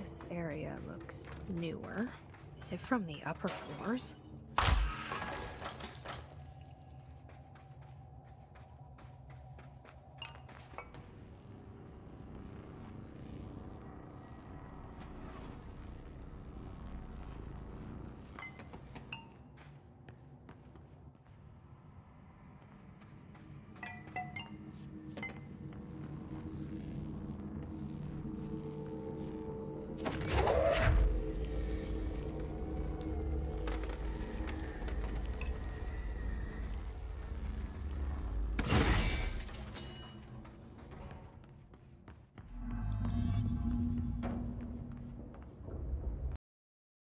This area looks newer. Is it from the upper floors?